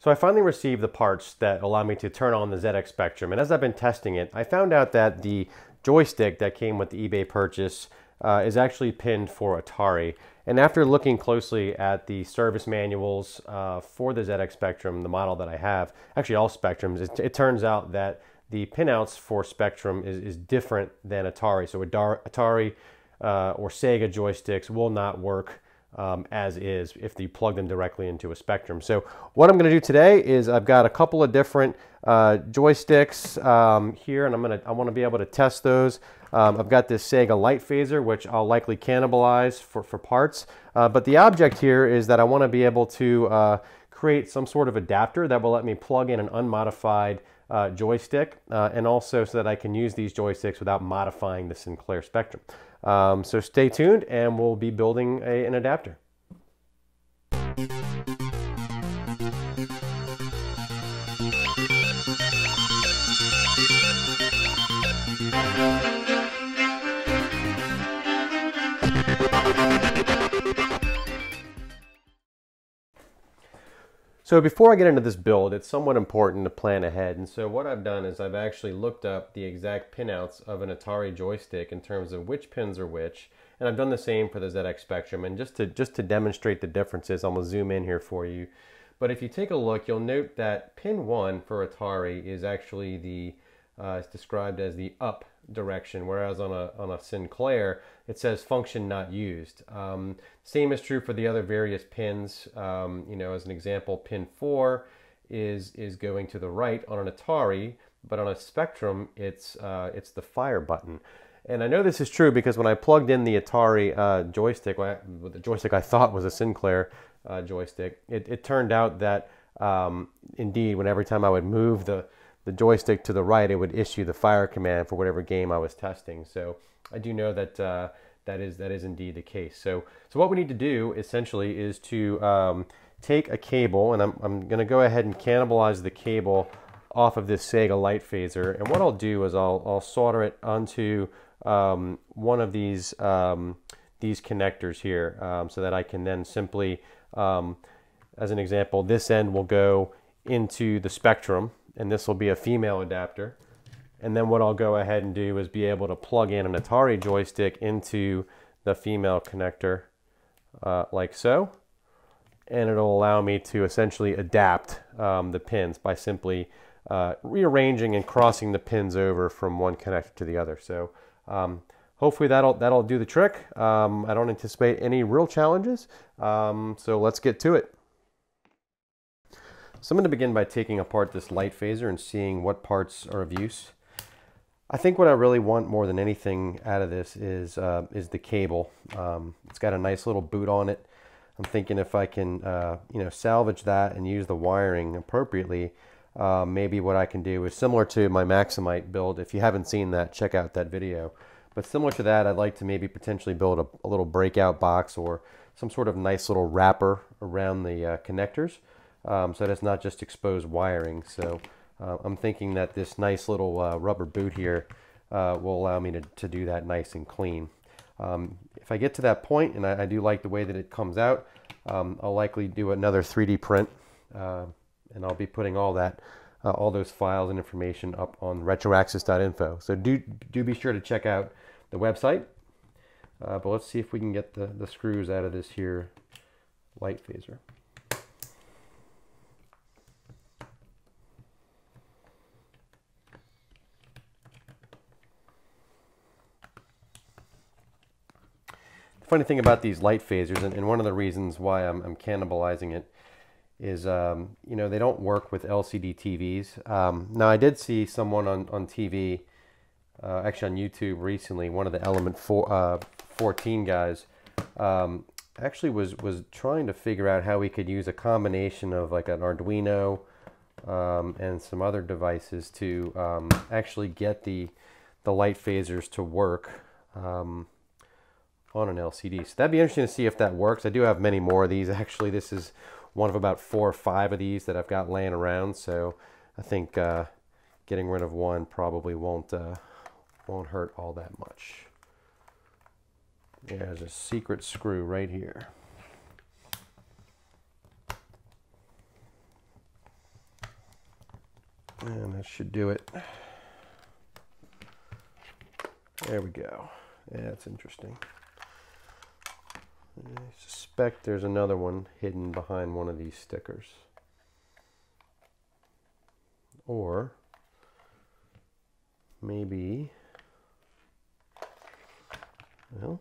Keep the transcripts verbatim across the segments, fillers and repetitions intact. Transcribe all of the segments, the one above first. So I finally received the parts that allow me to turn on the Z X Spectrum, and as I've been testing it, I found out that the joystick that came with the eBay purchase uh, is actually pinned for Atari. And after looking closely at the service manuals uh, for the Z X Spectrum, the model that I have, actually all Spectrums, it, it turns out that the pinouts for Spectrum is, is different than Atari. So Atari uh, or Sega joysticks will not work Um, as is if you plug them directly into a Spectrum. So what I'm going to do today is I've got a couple of different uh, joysticks um, here, and I'm going to I want to be able to test those. Um, I've got this Sega Light Phaser, which I'll likely cannibalize for, for parts. Uh, but the object here is that I want to be able to uh, create some sort of adapter that will let me plug in an unmodified uh, joystick, uh, and also so that I can use these joysticks without modifying the Sinclair Spectrum. Um, so stay tuned and we'll be building a, an adapter. So before I get into this build, it's somewhat important to plan ahead. And so what I've done is I've actually looked up the exact pinouts of an Atari joystick in terms of which pins are which. And I've done the same for the Z X Spectrum. And just to, just to demonstrate the differences, I'm gonna zoom in here for you. But if you take a look, you'll note that pin one for Atari is actually the, uh, it's described as the up direction, whereas on a, on a Sinclair, it says function not used. Um, same is true for the other various pins. Um, you know, as an example, pin four is is going to the right on an Atari, but on a Spectrum, it's uh, it's the fire button. And I know this is true because when I plugged in the Atari uh, joystick, well, I, the joystick I thought was a Sinclair uh, joystick, it, it turned out that um, indeed, when every time I would move the the joystick to the right, it would issue the fire command for whatever game I was testing. So I do know that uh, that is that is indeed the case. So so what we need to do essentially is to um, take a cable, and I'm, I'm going to go ahead and cannibalize the cable off of this Sega Light Phaser. And what I'll do is I'll, I'll solder it onto um, one of these um, these connectors here, um, so that I can then simply, um, as an example, this end will go into the Spectrum, and this will be a female adapter. And then what I'll go ahead and do is be able to plug in an Atari joystick into the female connector, uh, like so. And it'll allow me to essentially adapt um, the pins by simply uh, rearranging and crossing the pins over from one connector to the other. So um, hopefully that'll, that'll do the trick. Um, I don't anticipate any real challenges. Um, so let's get to it. So I'm going to begin by taking apart this Light Phaser and seeing what parts are of use. I think what I really want more than anything out of this is uh, is the cable. Um, it's got a nice little boot on it. I'm thinking if I can uh, you know, salvage that and use the wiring appropriately, uh, maybe what I can do is similar to my Maximite build. If you haven't seen that, check out that video. But similar to that, I'd like to maybe potentially build a, a little breakout box or some sort of nice little wrapper around the uh, connectors. Um, so that's not just exposed wiring. So uh, I'm thinking that this nice little uh, rubber boot here uh, will allow me to, to do that nice and clean. Um, if I get to that point, and I, I do like the way that it comes out, um, I'll likely do another three D print, uh, and I'll be putting all that, uh, all those files and information up on retroaxis dot info. So do, do be sure to check out the website, uh, but let's see if we can get the, the screws out of this here Light Phaser. Funny thing about these Light Phasers, and, and one of the reasons why I'm, I'm cannibalizing it is, um, you know, they don't work with L C D T Vs. Um, now, I did see someone on, on T V, uh, actually on YouTube recently, one of the Element four, uh, fourteen guys, um, actually was, was trying to figure out how we could use a combination of like an Arduino um, and some other devices to um, actually get the, the Light Phasers to work Um, on an L C D. So that'd be interesting to see if that works. I do have many more of these. Actually, this is one of about four or five of these that I've got laying around. So I think uh, getting rid of one probably won't uh, won't hurt all that much. There's a secret screw right here. And that should do it. There we go. Yeah, that's interesting. I suspect there's another one hidden behind one of these stickers. Or maybe, well,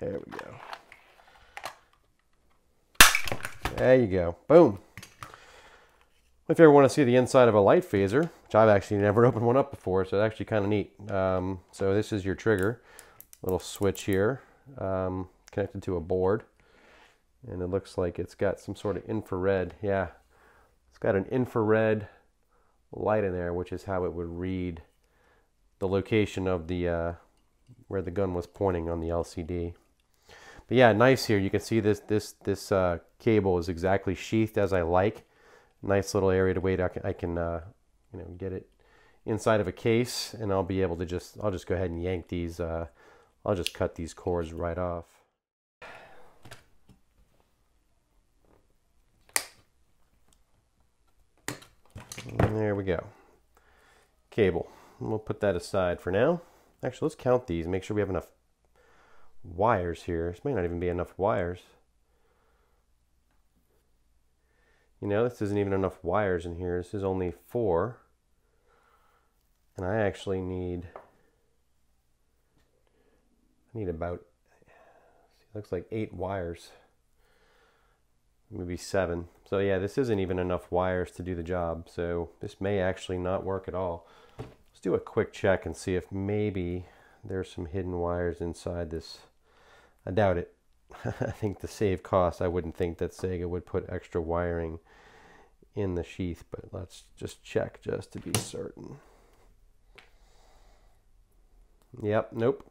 there we go. There you go. Boom. If you ever want to see the inside of a light phaser, which I've actually never opened one up before, so it's actually kind of neat. Um, so this is your trigger, little switch here, um, connected to a board. And it looks like it's got some sort of infrared. Yeah, it's got an infrared light in there, which is how it would read the location of the, uh, where the gun was pointing on the L C D. But yeah, nice here. You can see this, this, this uh, cable is exactly sheathed as I like. Nice little area to wait. I can, I can uh, you know, get it inside of a case, and I'll be able to just, I'll just go ahead and yank these. Uh, I'll just cut these cords right off. And there we go. Cable. We'll put that aside for now. Actually, let's count these. Make sure we have enough wires here. This may not even be enough wires. You know, this isn't even enough wires in here. This is only four. And I actually need, I need about, it looks like eight wires. Maybe seven. So yeah, this isn't even enough wires to do the job. So this may actually not work at all. Let's do a quick check and see if maybe there's some hidden wires inside this. I doubt it. I think to save costs, I wouldn't think that Sega would put extra wiring in the sheath, but let's just check just to be certain. Yep, nope.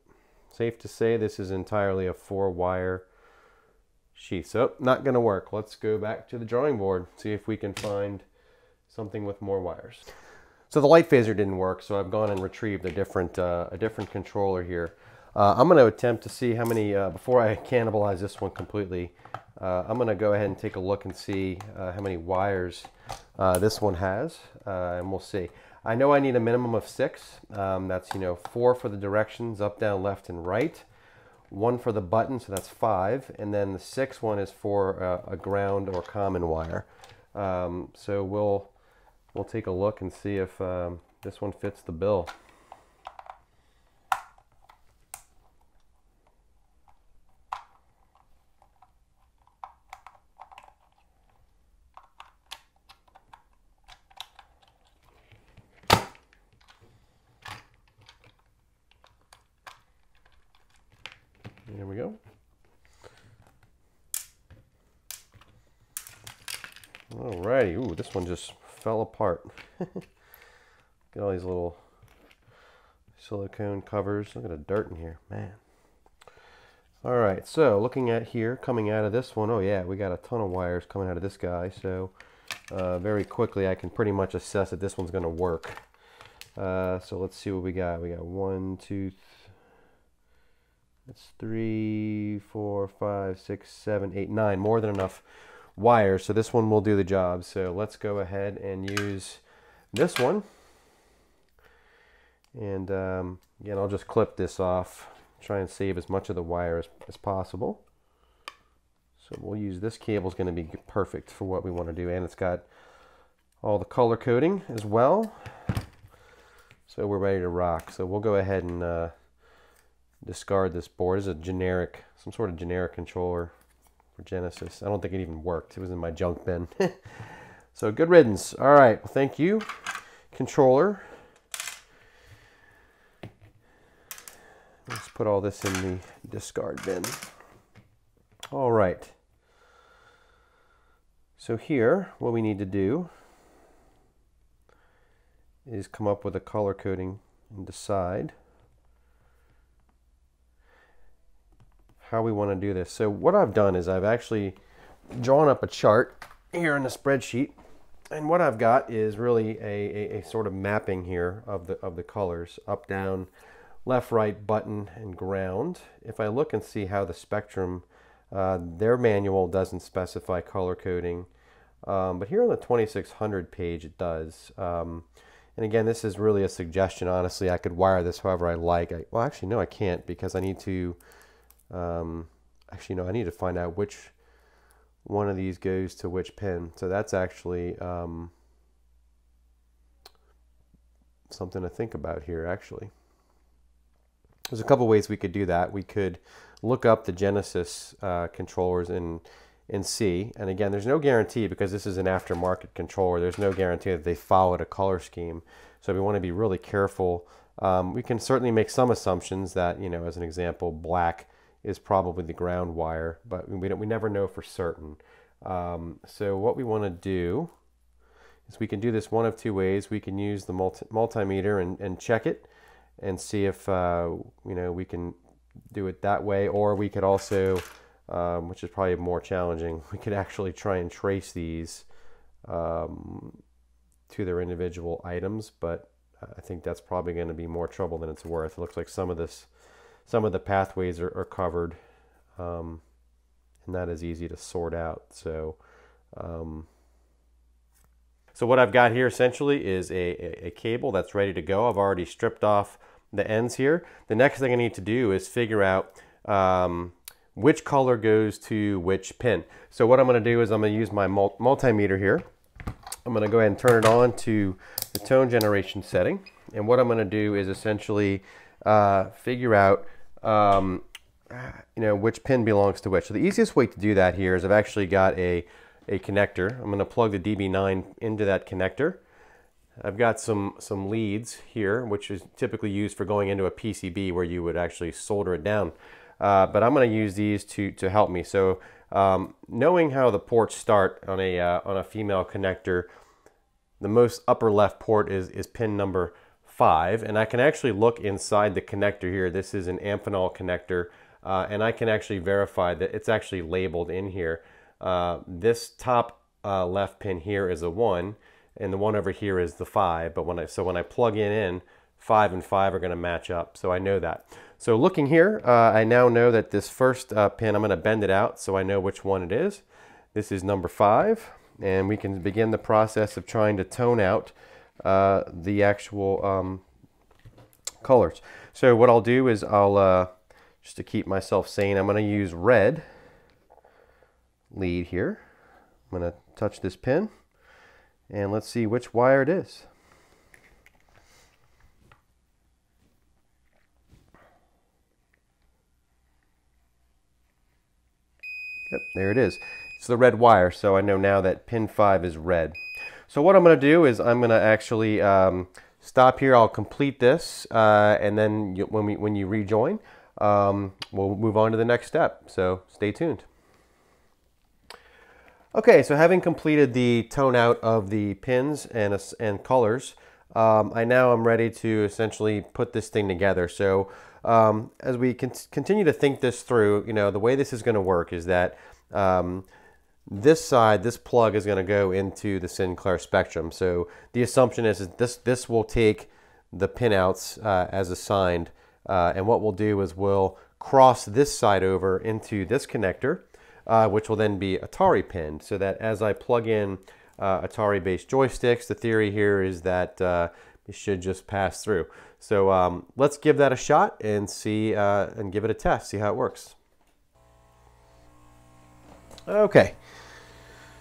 Safe to say this is entirely a four-wire sheath. So, not going to work. Let's go back to the drawing board, see if we can find something with more wires. So the light phaser didn't work, so I've gone and retrieved a different, uh, a different controller here. Uh, I'm going to attempt to see how many, uh, before I cannibalize this one completely, uh, I'm going to go ahead and take a look and see uh, how many wires uh, this one has, uh, and we'll see. I know I need a minimum of six. Um, that's, you know, four for the directions, up, down, left, and right. One for the button, so that's five. And then the sixth one is for uh, a ground or common wire. Um, so we'll, we'll take a look and see if um, this one fits the bill. There we go. Alrighty. Ooh, this one just fell apart. Got all these little silicone covers. Look at the dirt in here, man. Alright, so looking at here, coming out of this one, oh yeah, we got a ton of wires coming out of this guy. So uh, very quickly, I can pretty much assess that this one's going to work. Uh, so let's see what we got. We got one, two, three. That's three, four, five, six, seven, eight, nine. More than enough wires. So this one will do the job. So let's go ahead and use this one. And um, again, I'll just clip this off. Try and save as much of the wire as, as possible. So we'll use this cable. It's going to be perfect for what we want to do. And it's got all the color coding as well. So we're ready to rock. So we'll go ahead and... Uh, discard this board. This is a generic, some sort of generic controller for Genesis. I don't think it even worked. It was in my junk bin. So good riddance. All right. Well, thank you, controller. Let's put all this in the discard bin. All right. So here, what we need to do is come up with a color coding and decide how we want to do this. So what I've done is I've actually drawn up a chart here in the spreadsheet, and what I've got is really a, a, a sort of mapping here of the of the colors: up, down, left, right, button, and ground. If I look and see how the Spectrum, uh, their manual doesn't specify color coding Um, but here on the twenty-six hundred page, it does. Um, and again, this is really a suggestion. Honestly, I could wire this however I like. I, well, actually, no, I can't, because I need to, um, actually, no, I need to find out which one of these goes to which pin. So that's actually um, something to think about here, actually. There's a couple ways we could do that. We could look up the Genesis uh, controllers and and see. And again, there's no guarantee, because this is an aftermarket controller. There's no guarantee that they followed a color scheme. So we want to be really careful. Um, we can certainly make some assumptions that, you know, as an example, black is probably the ground wire, but we don't, we never know for certain. Um, so what we want to do is we can do this one of two ways. We can use the multi multimeter and, and check it, and see if uh, you know, we can do it that way, or we could also, um, which is probably more challenging, we could actually try and trace these um, to their individual items. But I think that's probably going to be more trouble than it's worth. It looks like some of this, some of the pathways are, are covered, um, and that is easy to sort out. So, um, so what I've got here essentially is a, a cable that's ready to go. I've already stripped off the ends here. The next thing I need to do is figure out um, which color goes to which pin. So what I'm going to do is I'm going to use my multimeter here. I'm going to go ahead and turn it on to the tone generation setting. And what I'm going to do is essentially uh, figure out um, you know, which pin belongs to which. So the easiest way to do that here is I've actually got a, a connector. I'm going to plug the D B nine into that connector. I've got some, some leads here, which is typically used for going into a P C B where you would actually solder it down. Uh, but I'm going to use these to, to help me. So um, knowing how the ports start on a, uh, on a female connector, the most upper left port is, is pin number five. And I can actually look inside the connector here. This is an Amphenol connector. Uh, and I can actually verify that it's actually labeled in here. Uh, this top uh, left pin here is a one. And the one over here is the five, but when I, so when I plug in in, five and five are gonna match up, so I know that. So looking here, uh, I now know that this first uh, pin, I'm gonna bend it out so I know which one it is. This is number five, and we can begin the process of trying to tone out uh, the actual um, colors. So what I'll do is I'll, uh, just to keep myself sane, I'm gonna use red lead here. I'm gonna touch this pin. And let's see which wire it is. Yep, there it is. It's the red wire, so I know now that pin five is red. So what I'm gonna do is I'm gonna actually um, stop here. I'll complete this, uh, and then you, when, we, when you rejoin, um, we'll move on to the next step, so stay tuned. Okay, so having completed the tone out of the pins and, and colors, um, I now am ready to essentially put this thing together. So um, as we con continue to think this through, you know, the way this is going to work is that um, this side, this plug is going to go into the Sinclair Spectrum. So the assumption is, is this, this will take the pinouts uh, as assigned. Uh, and what we'll do is we'll cross this side over into this connector. Uh, which will then be Atari pinned, so that as I plug in uh, Atari-based joysticks, the theory here is that uh, it should just pass through. So um, let's give that a shot and see, uh, and give it a test, see how it works. Okay,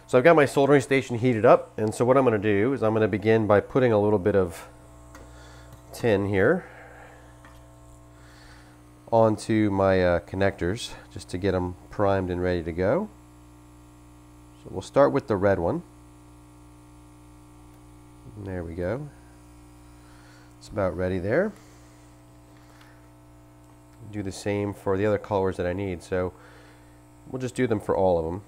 so I've got my soldering station heated up, and so what I'm going to do is I'm going to begin by putting a little bit of tin here onto my uh, connectors, just to get them primed and ready to go. So we'll start with the red one. There we go. It's about ready there. Do the same for the other colors that I need. So we'll just do them for all of them.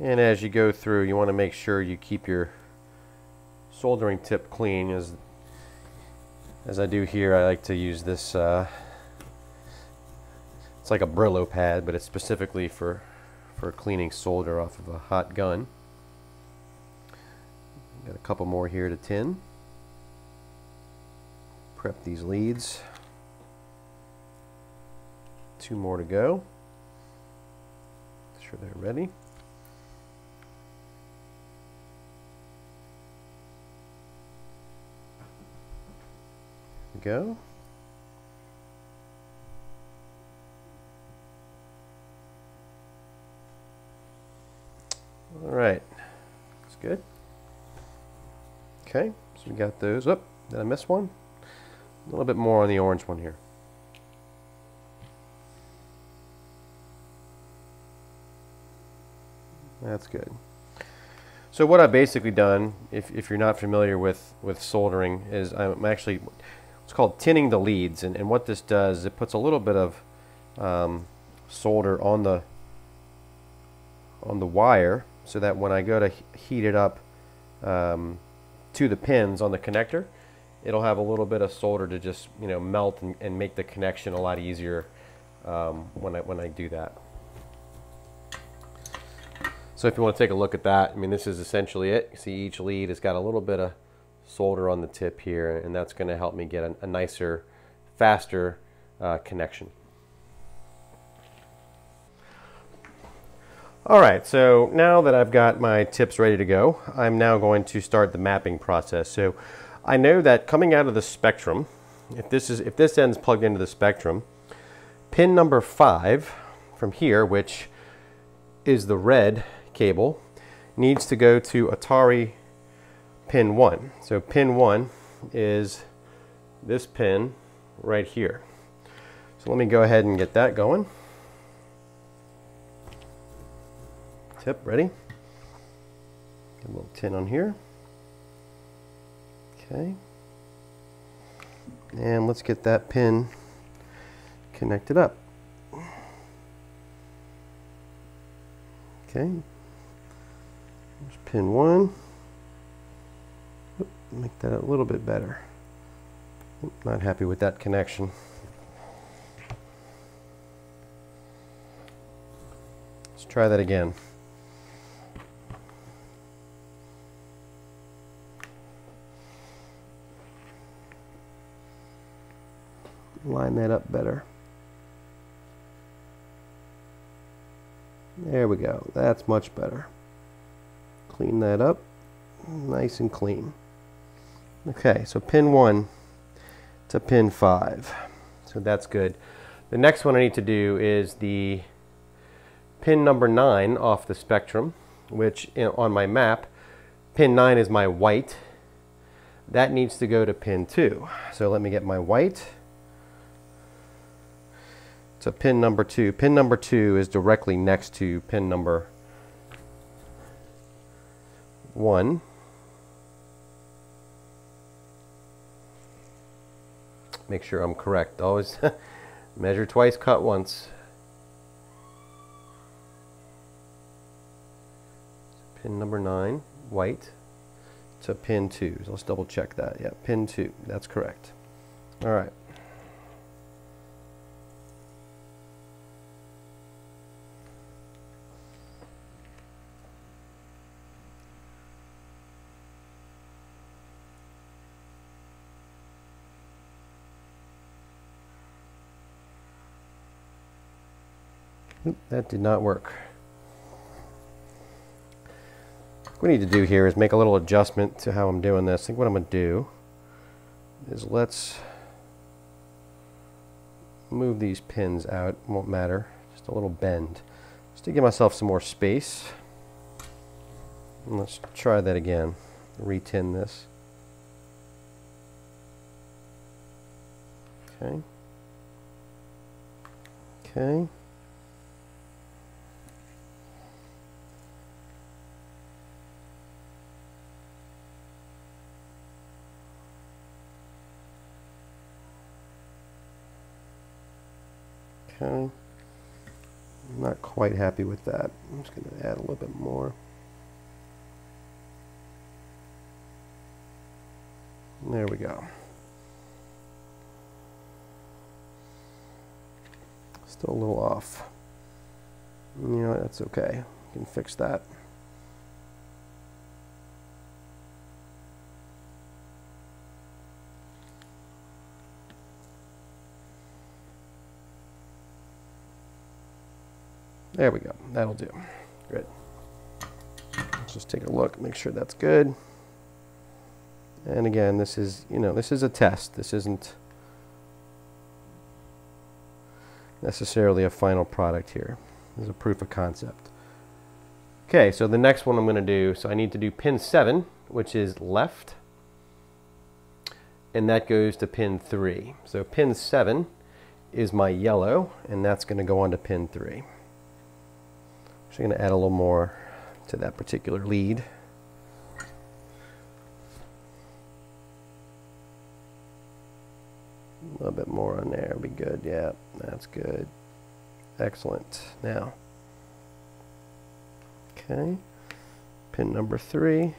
And as you go through, you want to make sure you keep your soldering tip clean. As as I do here, I like to use this, uh, it's like a Brillo pad, but it's specifically for, for cleaning solder off of a hot gun. Got a couple more here to tin. Prep these leads. Two more to go. Make sure they're ready. Go. All right, that's good. Okay, so we got those. Oh, did I miss one? A little bit more on the orange one here. That's good. So what I've basically done, if, if you're not familiar with, with soldering, is I'm actually, it's called tinning the leads, and, and what this does is it puts a little bit of um, solder on the on the wire, so that when I go to heat it up um, to the pins on the connector, it'll have a little bit of solder to just, you know, melt and, and make the connection a lot easier um, when I when I do that. So if you want to take a look at that, I mean, this is essentially it. You see each lead has got a little bit of solder on the tip here, and that's going to help me get a, a nicer, faster uh, connection. All right, so now that I've got my tips ready to go, I'm now going to start the mapping process. So I know that coming out of the Spectrum, if this is if this end's plugged into the Spectrum, pin number five from here, which is the red cable, needs to go to Atari pin one. So pin one is this pin right here. So let me go ahead and get that going. Tip ready. Get a little tin on here. Okay. And let's get that pin connected up. Okay. There's pin one. Make that a little bit better. Not happy with that connection. Let's try that again. Line that up better. There we go. That's much better. Clean that up. Nice and clean. Okay, so pin one to pin five. So that's good. The next one I need to do is the pin number nine off the Spectrum, which on my map, pin nine is my white. That needs to go to pin two. So let me get my white to pin number two. Pin number two is directly next to pin number one. Make sure I'm correct. Always measure twice, cut once. Pin number nine, white, to pin two. So let's double check that. Yeah, pin two. That's correct. All right. That did not work. What we need to do here is make a little adjustment to how I'm doing this. I think what I'm going to do is let's move these pins out. Won't matter. Just a little bend. Just to give myself some more space. And let's try that again. Retin this. Okay. Okay. Okay, I'm not quite happy with that. I'm just going to add a little bit more. There we go. Still a little off. You know, that's okay. We can fix that. There we go. That'll do. Good. Let's just take a look, make sure that's good. And again, this is, you know, this is a test. This isn't necessarily a final product here. This is a proof of concept. Okay, so the next one I'm going to do, so I need to do pin seven, which is left. And that goes to pin three. So pin seven is my yellow, and that's going to go on to pin three. So I'm going to add a little more to that particular lead. A little bit more on there would be good. Yeah, that's good. Excellent. Now, okay, pin number three.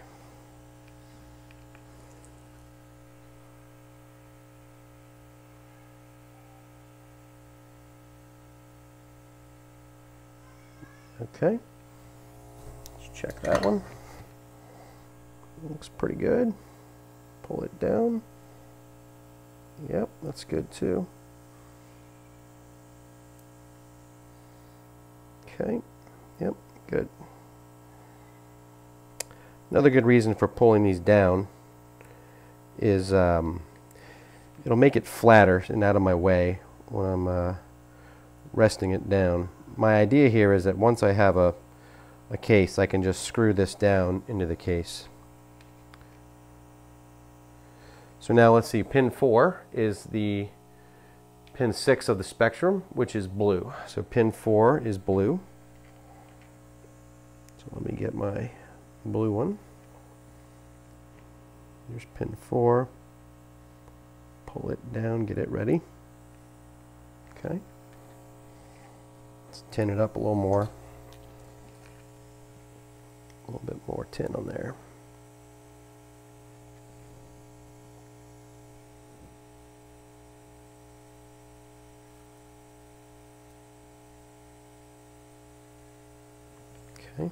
Okay, let's check that one. Looks pretty good. Pull it down. Yep, that's good too. Okay, yep, good. Another good reason for pulling these down is um, it'll make it flatter and out of my way when I'm uh, resting it down. My idea here is that once I have a, a case, I can just screw this down into the case. So now let's see, pin four is the pin six of the Spectrum, which is blue. So pin four is blue. So let me get my blue one. Here's pin four. Pull it down, get it ready. Okay. Let's tin it up a little more. A little bit more tin on there. Okay.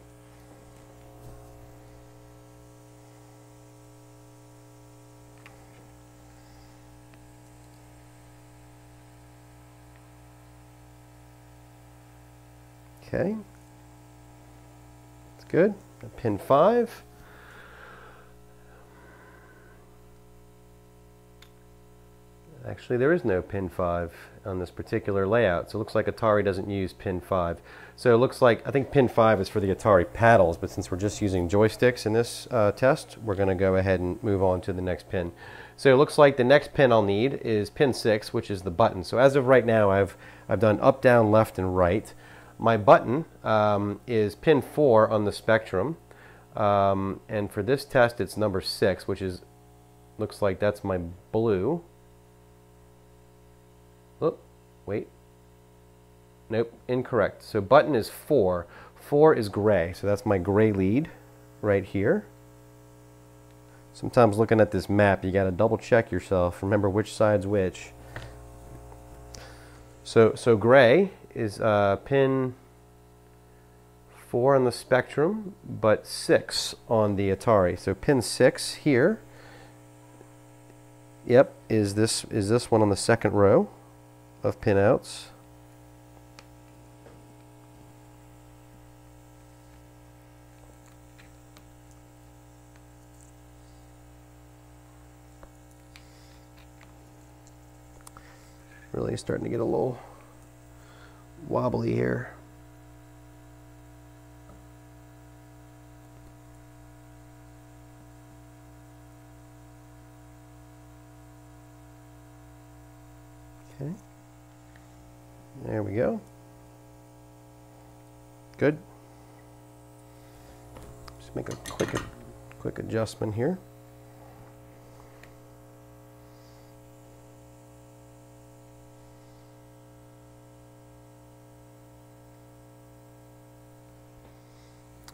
Okay, that's good. Pin five. Actually, there is no pin five on this particular layout, so it looks like Atari doesn't use pin five. So it looks like, I think pin five is for the Atari paddles, but since we're just using joysticks in this uh, test, we're going to go ahead and move on to the next pin. So it looks like the next pin I'll need is pin six, which is the button. So as of right now, I've, I've done up, down, left, and right. My button um, is pin four on the Spectrum, um, and for this test it's number six, which is, looks like that's my blue. Oh, wait, nope, incorrect. So button is four. Four is gray, so that's my gray lead right here. Sometimes looking at this map you gotta double check yourself, remember which side's which. So, so gray is uh, pin four on the Spectrum, but six on the Atari. So pin six here, yep, is this is this one on the second row of pinouts. Really starting to get a little wobbly here. Okay. There we go. Good. Just make a quick quick adjustment here.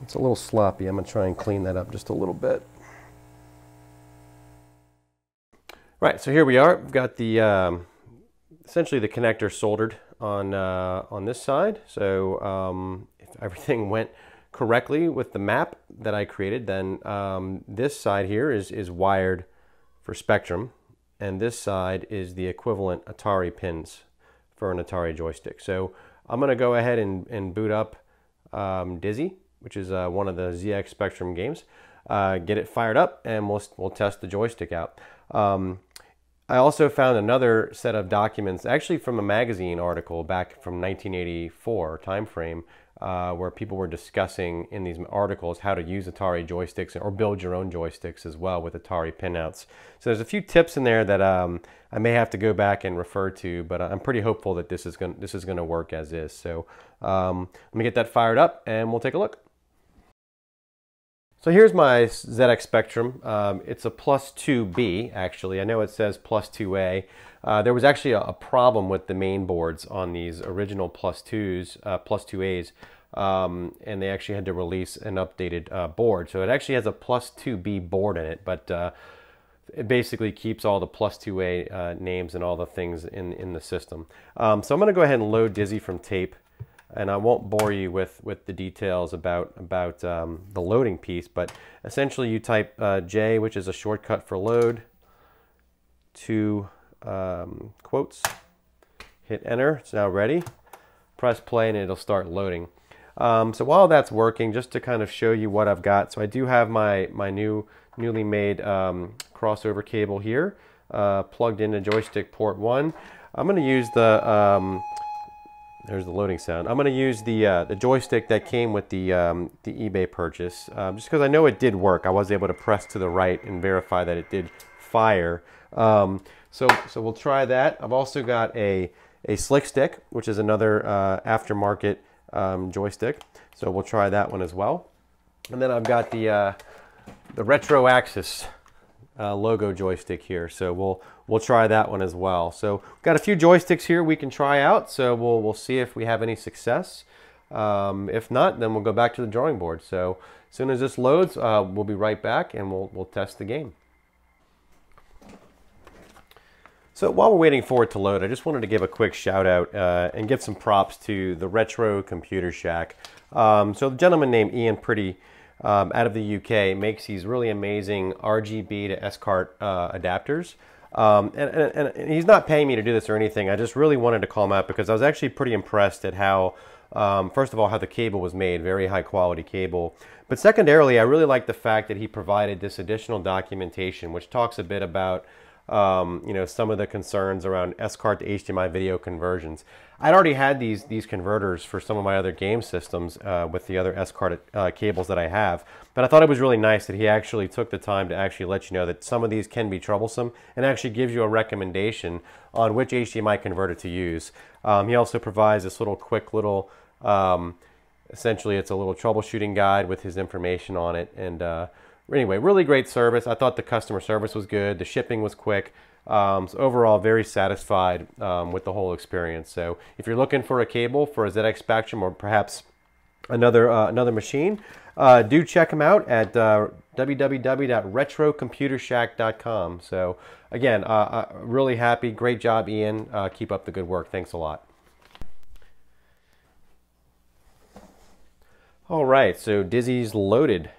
It's a little sloppy. I'm going to try and clean that up just a little bit. Right, so here we are. We've got the um, essentially the connector soldered on uh, on this side. So um, if everything went correctly with the map that I created, then um, this side here is is wired for Spectrum, and this side is the equivalent Atari pins for an Atari joystick. So I'm going to go ahead and, and boot up um, Dizzy, which is uh, one of the Z X Spectrum games, uh, get it fired up, and we'll, we'll test the joystick out. Um, I also found another set of documents, actually from a magazine article back from nineteen eighty-four timeframe, uh, where people were discussing in these articles how to use Atari joysticks or build your own joysticks as well with Atari pinouts. So there's a few tips in there that um, I may have to go back and refer to, but I'm pretty hopeful that this is gonna, this is gonna work as is. So um, let me get that fired up and we'll take a look. So here's my Z X Spectrum. Um, it's a plus two B, actually. I know it says plus two A. Uh, there was actually a, a problem with the main boards on these original plus twos, uh, plus two A's, um, and they actually had to release an updated uh, board. So it actually has a plus two B board in it, but uh, it basically keeps all the plus two A uh, names and all the things in, in the system. Um, so I'm gonna go ahead and load Dizzy from tape. And I won't bore you with, with the details about, about um, the loading piece, but essentially you type uh, J, which is a shortcut for load, two um, quotes, hit enter, it's now ready, press play, and it'll start loading. Um, so while that's working, just to kind of show you what I've got, so I do have my, my new, newly made um, crossover cable here, uh, plugged into joystick port one. I'm gonna use the... Um, There's the loading sound. I'm going to use the uh, the joystick that came with the um, the eBay purchase, uh, just because I know it did work. I was able to press to the right and verify that it did fire. Um, so so we'll try that. I've also got a a SlickStick, which is another uh, aftermarket um, joystick. So we'll try that one as well. And then I've got the uh, the Retro Axis uh, logo joystick here. So we'll. We'll try that one as well. So we've got a few joysticks here we can try out. So we'll, we'll see if we have any success. Um, if not, then we'll go back to the drawing board. So as soon as this loads, uh, we'll be right back and we'll, we'll test the game. So while we're waiting for it to load, I just wanted to give a quick shout out uh, and give some props to the Retro Computer Shack. Um, so the gentleman named Ian Pretty, um, out of the U K, makes these really amazing R G B to S C A R T uh, adapters. Um, and, and, and he's not paying me to do this or anything. I just really wanted to call him out because I was actually pretty impressed at how, um, first of all, how the cable was made, very high quality cable. But secondarily, I really like the fact that he provided this additional documentation, which talks a bit about, um, you know, some of the concerns around S C A R T to H D M I video conversions. I'd already had these, these converters for some of my other game systems uh, with the other S C A R T uh, cables that I have, but I thought it was really nice that he actually took the time to actually let you know that some of these can be troublesome and actually gives you a recommendation on which H D M I converter to use. Um, he also provides this little quick little, um, essentially it's a little troubleshooting guide with his information on it. And uh, anyway, really great service. I thought the customer service was good. The shipping was quick. Um, so overall, very satisfied um, with the whole experience. So if you're looking for a cable for a Z X Spectrum or perhaps another uh, another machine, uh, do check them out at uh, w w w dot retro computer shack dot com. So again, uh, uh, really happy. Great job, Ian. Uh, keep up the good work. Thanks a lot. All right, so Dizzy's loaded.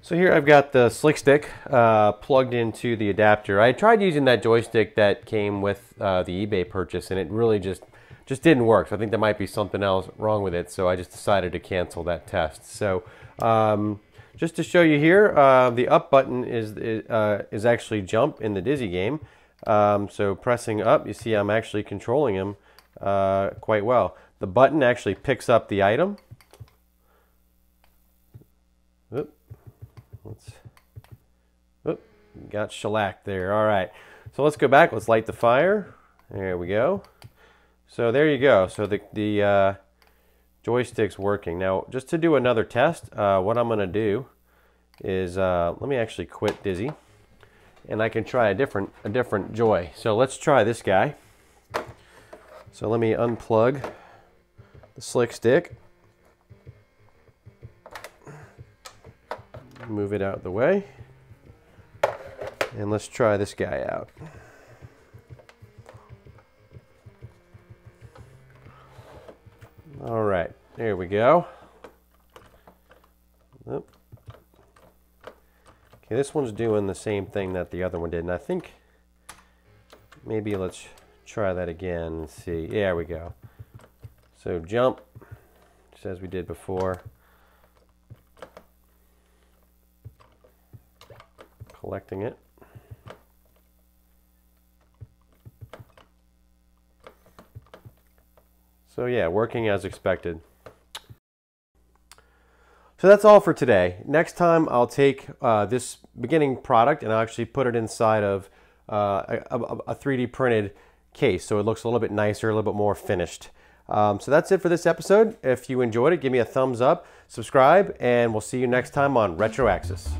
So here I've got the SlickStick uh, plugged into the adapter. I tried using that joystick that came with uh, the eBay purchase, and it really just just didn't work. So I think there might be something else wrong with it. So I just decided to cancel that test. So um, just to show you here, uh, the up button is uh, is actually jump in the Dizzy game. Um, so pressing up, you see I'm actually controlling him uh, quite well. The button actually picks up the item. Oops. Let's, whoop, got shellac there. All right, so let's go back. Let's light the fire. There we go. So there you go. So the, the uh, joystick's working. Now, just to do another test, uh, what I'm going to do is uh, let me actually quit Dizzy, and I can try a different a different joy. So let's try this guy. So let me unplug the SlickStick. Move it out of the way. And let's try this guy out. All right, there we go. Okay, this one's doing the same thing that the other one did, and I think maybe let's try that again and see. There we go. So jump, just as we did before. Collecting it. So yeah, working as expected. So that's all for today. Next time I'll take uh, this beginning product and I'll actually put it inside of uh, a, a three D printed case, so it looks a little bit nicer, a little bit more finished. Um, so that's it for this episode. If you enjoyed it, give me a thumbs up, subscribe, and we'll see you next time on Retro Axis.